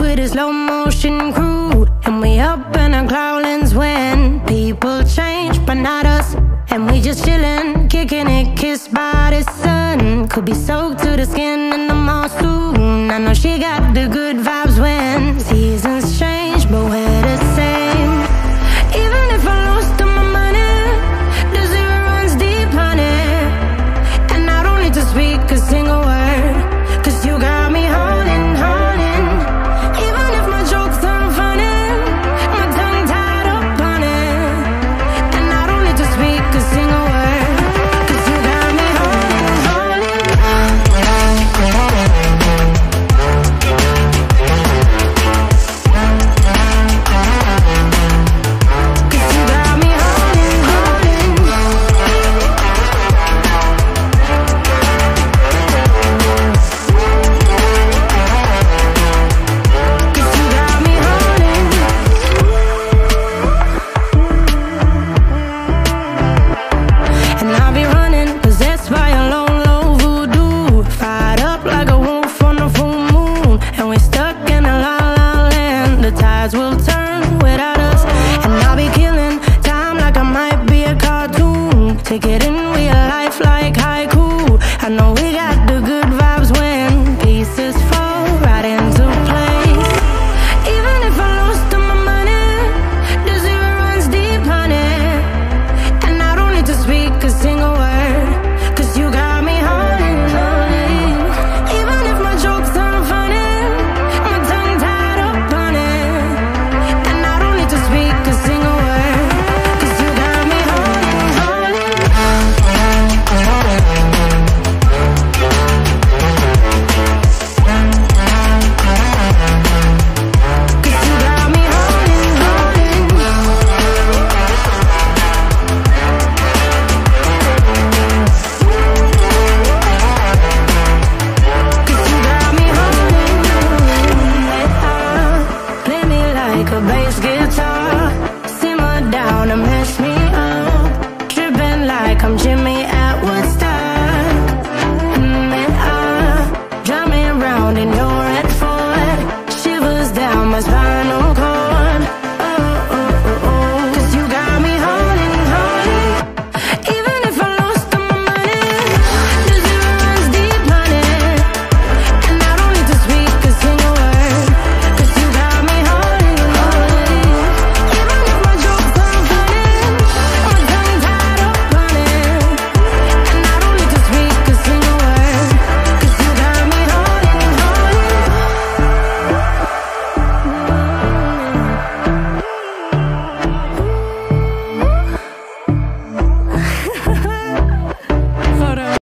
with a slow motion crew, and we up in our growlings when people change, but not us. And we just chillin', kicking it, kissed by the sun. Could be soaked to the skin in the mall soon. I know she got the good vibes when